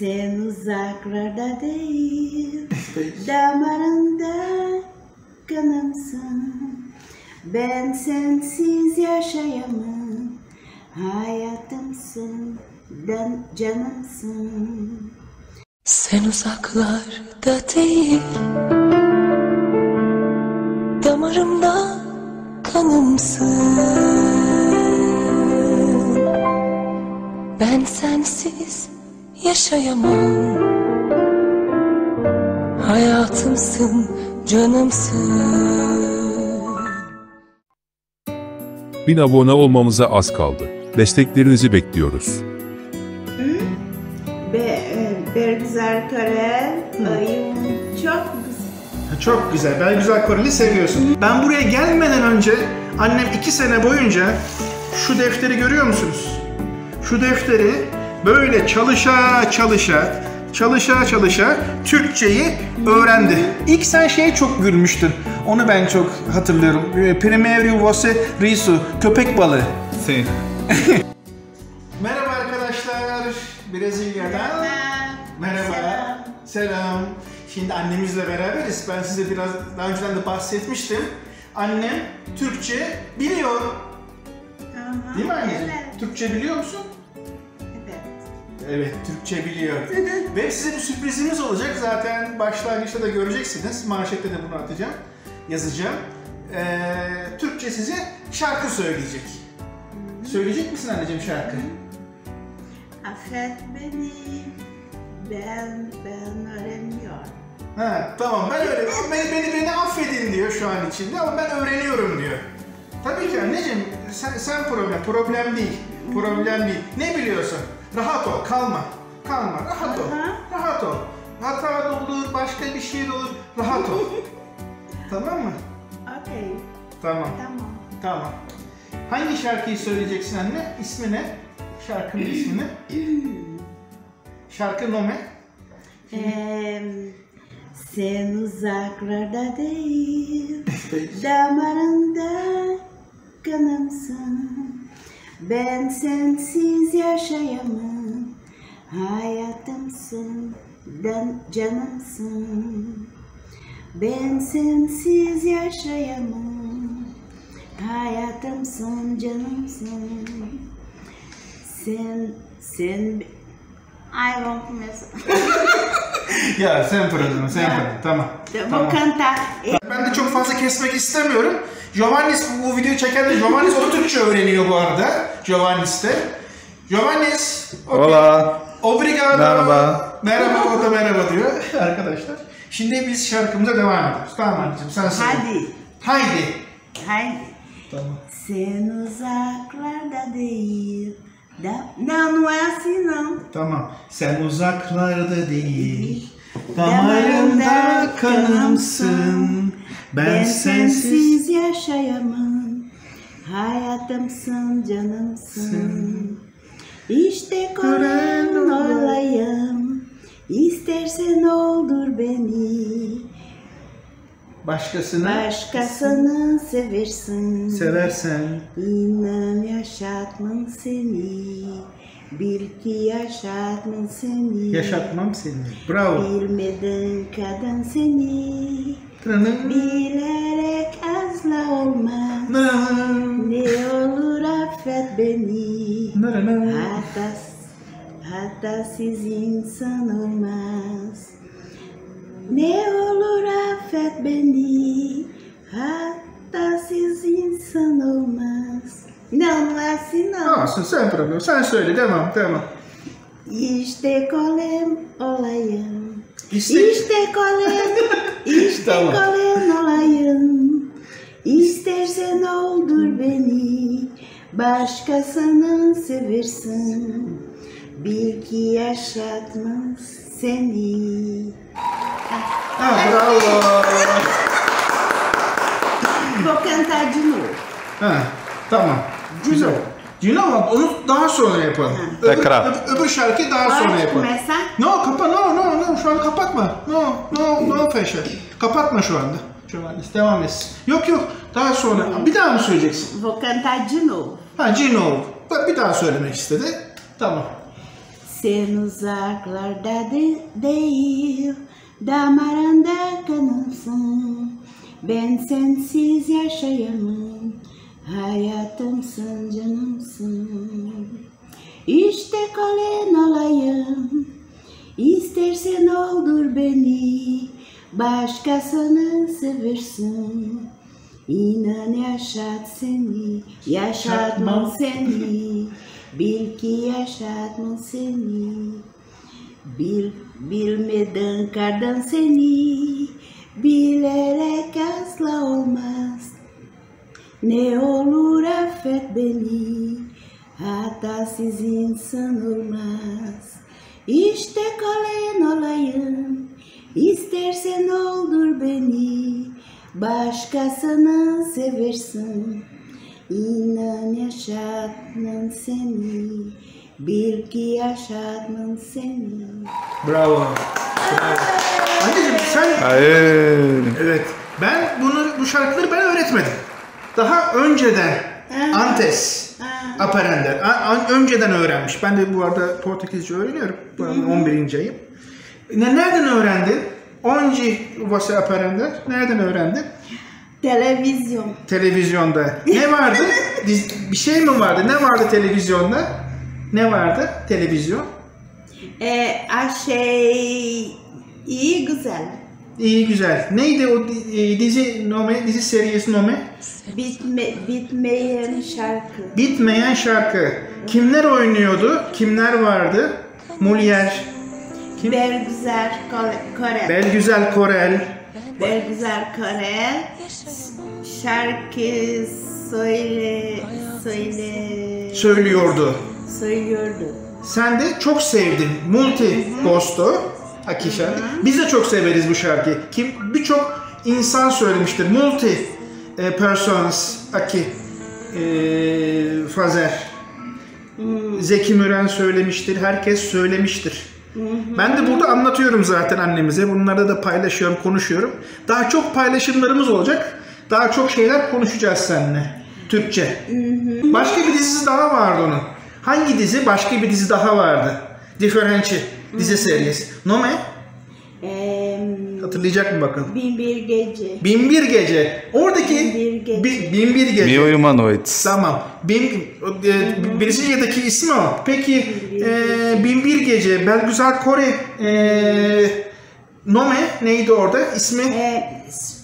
Sen uzaklarda değil, damarımda kanımsın. Ben sensiz yaşayamam. Hayatımsın, canımsın. Sen uzaklarda değil, damarımda kanımsın. Ben sensiz yaşayamam. Hayatımsın, canımsın. 1000 abone olmamıza az kaldı. Desteklerinizi bekliyoruz. Bergüzar Korel, çok güzel. Çok güzel. Bergüzar Korel'i seviyorsun. Ben buraya gelmeden önce annem 2 sene boyunca şu defteri görüyor musunuz? Şu defteri böyle çalışa çalışa Türkçeyi öğrendi. İlk sen şeye çok gülmüştün. Onu ben çok hatırlıyorum. Primavera vose risu, köpek balığı. Sen. Merhaba arkadaşlar. Brezilya'dan. Merhaba. Selam. Şimdi annemizle beraberiz. Ben size biraz daha önceden de bahsetmiştim. Annem Türkçe biliyor. Aha, değil mi anne? Evet. Türkçe biliyor musun? Evet, Türkçe biliyor. Ve size bir sürprizimiz olacak. Zaten başlangıçta da göreceksiniz. Manşette de bunu atacağım, yazacağım. Türkçe size şarkı söyleyecek. Söyleyecek misin anneciğim şarkı? Affet beni, ben öğreniyorum. Ha, tamam, ben öğreniyorum. Beni affedin diyor şu an içinde ama ben öğreniyorum diyor. Tabii ki anneciğim, sen problem değil. Ne biliyorsun? Rahat ol, kalma, rahat ol. Hata da olur, başka bir şey de olur, rahat ol. Tamam mı? Okay. Tamam. Hangi şarkıyı söyleyeceksin anne? İsmi ne? Şarkının ismi ne? Şarkı nome? Sen uzaklarda değil, damarımda kanımsın. Ben sensiz yaşayamam. Hayatımsın, canımsın. Ben sensiz yaşayamam. Hayatımsın, canımsın. Sen I won't miss. Ya sen problem. Tamam. Ben de çok fazla kesmek istemiyorum. Jovanis bu videoyu çeken de Jovanis o Türkçe öğreniyor bu arada. Jovanis. Okay. Hola. Obrigado. Merhaba. O da merhaba diyor arkadaşlar. Şimdi biz şarkımıza devam ediyoruz. Tamam anneciğim, sen söyle. Haydi. Tamam. Sen uzaklarda değil. Não é assim não. Tamam. Sen uzaklarda değil. Damarımda kanımsın. Ben sensiz yaşayamam. Hayatımsın, canımsın. İşte koran olayım. İstersen oldur beni. Başkasını seversen. İnan yaşatmam seni. Bil ki yaşatmam seni. Bravo. Bilmeden kadın seni. Bilerek asla olmaz. Ne olur affet beni. Hatasız insan olmaz. Ne olur affet beni. Hatasız insan olmaz. Não. Olsun, sen problem. Sen söyle, devam. İşte kalem olayım. İşte kalem olayım. İstersen oldur beni. Başkasını seversin. Bil ki yaşatmaz seni. Bravo. Vou cantar de novo. Tamam. Güzel. Cino, onu daha sonra yapalım. Öbür şarkıyı daha sonra yapalım. No, no, şu an kapatma. No, Feşe. Kapatma şu anda. Devam etsin. Yok, daha sonra. Bir daha mı söyleyeceksin? Vou cantar de novo. Bir daha söylemek istedi. Tamam. Sen uzaklarda değil, damarında kanımsın. Ben sensiz yaşayamam, hayatımsın, canımsın. İşte kölen olayım, istersen öldür beni, başkasını seversin. İnan yaşat seni, yaşatmam seni. Bil ki yaşatmam seni. Bilmeden kardan seni. Bilerek asla olmaz. Ne olur affet beni. Hatasız insan olmaz. İşte kölen olayım. İstersen öldür beni. Başkasını seversin. İnan yaşatmam seni. Bil ki yaşatmam seni. Bravo. Bravo. Anneciğim sen... Hayır. Evet. Ben bu şarkıları ben öğretmedim. Daha önceden antes aprender. Önceden öğrenmiş. Ben de bu arada Portekizce öğreniyorum. Bu arada 11. ayım. Nereden öğrendin? Onde você aprender? Nereden öğrendin? Televizyon. Televizyonda. Ne vardı? Bir şey mi vardı? Ne vardı televizyonda? Ne vardı? Televizyon. İyi güzel. İyi güzel. Neydi o dizi serisi nome? Bitmeyen şarkı. Bitmeyen şarkı. Kimler oynuyordu? Kimler vardı? Molière. Kim? Bergüzar Korel. Bergüzar Korel. Bergüzar Korel şarkı söylüyordu. Sen de çok sevdin. Multi gosto aki şarkı. Biz de çok severiz bu şarkıyı. Kim birçok insan söylemiştir. Multi personas aki fazer. Zeki Müren söylemiştir. Herkes söylemiştir. Ben de burada anlatıyorum zaten annemize. Bunlarda da paylaşıyorum, konuşuyorum. Daha çok paylaşımlarımız olacak. Daha çok şeyler konuşacağız seninle. Türkçe. Başka bir dizisi daha vardı onun. Hangi dizi? Başka bir dizi daha vardı. Diferenci dizi serisi. Nome? Hatırlayacak mı bakalım? Binbir gece. Binbir gece. Oradaki Binbir gece. Bir uyuma noite. Tamam. Brezilya'daki ismi o. Peki Binbir gece. Bergüzar Korel nome neydi orada? İsmi?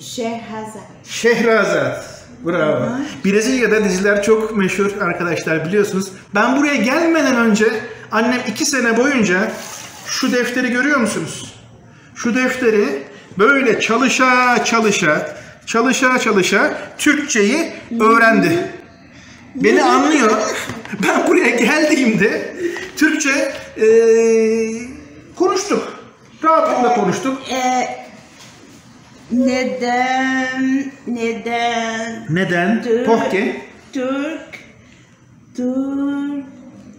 Şehrazat. Şehrazat. Bravo. Brezilya'da diziler çok meşhur arkadaşlar, biliyorsunuz. Ben buraya gelmeden önce annem 2 sene boyunca şu defteri görüyor musunuz? Şu defteri böyle çalışa çalışa Türkçeyi öğrendi. Beni anlıyor. Ben buraya geldiğimde Türkçe konuştuk. Rahatlıkla konuştuk. Neden?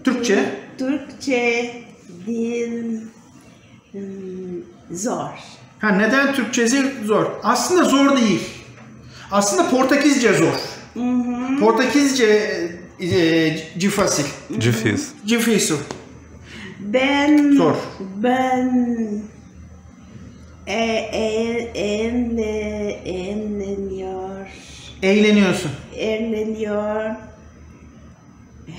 Türkçe dil zor. Ha, neden Türkçesi zor? Aslında zor değil. Aslında Portekizce zor. Portekizce difícil. Difícil. Ben eğleniyor. Eğleniyorsun.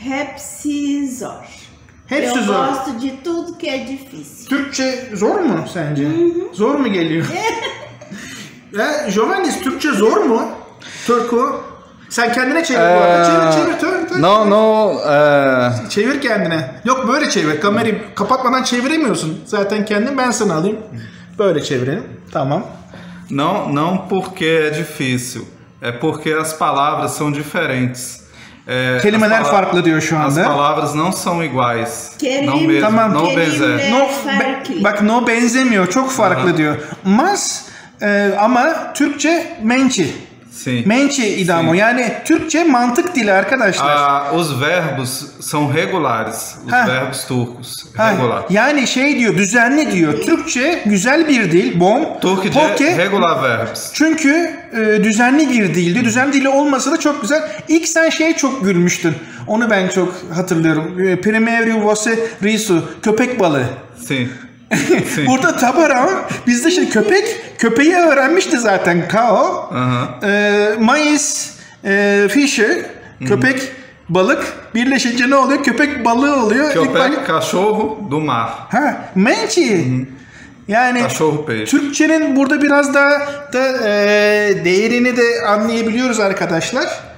Hepsi zor. Hepsi zor. Türkçe zor mu sence? Zor mu geliyor? Jovanis, Türkçe zor mu? Türko. Sen kendine çevir bu arada. Çevir. Çevir kendine. Yok, böyle çevir. Kamerayı kapatmadan çeviremiyorsun. Zaten kendin, ben sana alayım. Böyle çevirelim. Tamam. Não porque é difícil. É porque as palavras são diferentes. Kelimeler farklı diyor şu anda. As palavras não são iguais. Tamam. Bak, no benzemiyor. Çok farklı diyor. Ama Türkçe mençi. Mençi idamo. Yani Türkçe mantık dili arkadaşlar. Os verbos são regulares. Os verbos turcos. Regular. Yani şey diyor, düzenli diyor. Türkçe güzel bir dil. Bom. Türkçe regular verbs. Çünkü düzenli bir dildi. Düzenli dili olmasa da çok güzel. İlk sen şeye çok gülmüştün. Onu ben çok hatırlıyorum. Primeiro você riso, köpek balığı. Si. Burada tabara bizde işte köpeği öğrenmişti zaten kao. Mayıs, fişe, köpek balık birleşince ne oluyor? Köpek balığı oluyor. Köpek cachorro do mar. Ha, menti. Yani Türkçenin burada biraz daha da değerini de anlayabiliyoruz arkadaşlar.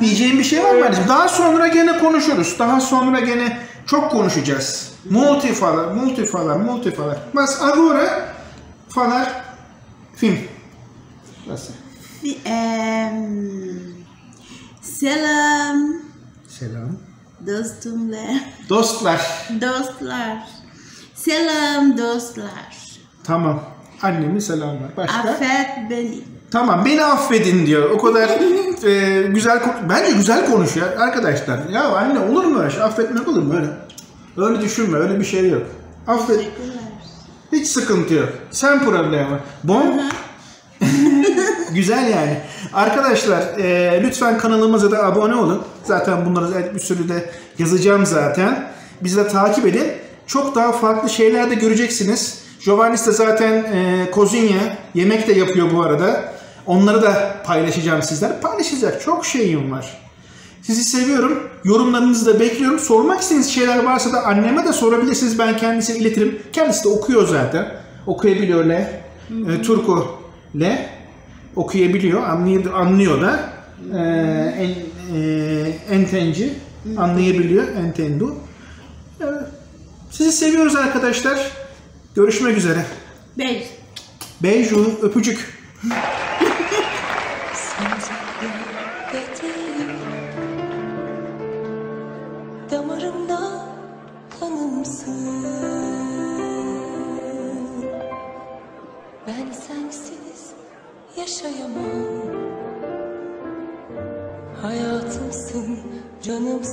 Diyeceğim bir şey var mı? Daha sonra gene konuşuruz. Daha sonra gene çok konuşacağız. Multi falar. Mas agora falar film. Nasıl? Selam. Dostlar. Selam dostlar. Tamam. Annemi selamlar. Başka? Affet beni. Tamam, beni affedin diyor. O kadar güzel bence güzel konuş ya arkadaşlar. Ya anne olur mu öyle? Affetmek olur mu öyle? Öyle düşünme. Öyle bir şey yok. Affet. Hiç sıkıntı yok. Sen problem var. Bom. Güzel yani. Arkadaşlar lütfen kanalımıza da abone olun. Zaten bunları bir sürü de yazacağım zaten. Bizi de takip edin. Çok daha farklı şeyler de göreceksiniz. Jovanis de zaten kozinye, yemek de yapıyor bu arada. Onları da paylaşacağım sizler. Paylaşacak çok şeyim var. Sizi seviyorum. Yorumlarınızı da bekliyorum. Sormak istediğiniz şeyler varsa da anneme de sorabilirsiniz. Ben kendisine iletirim. Kendisi de okuyor zaten. Okuyabiliyor le. Türko le. Okuyabiliyor. Anlıyor da. Entenci. Anlayabiliyor. Entendu. Sizi seviyoruz arkadaşlar. Görüşmek üzere. Beijo. Öpücük. Damarımda kanımsın. Ben sensiz yaşayamam. Hayatımsın, canımsın.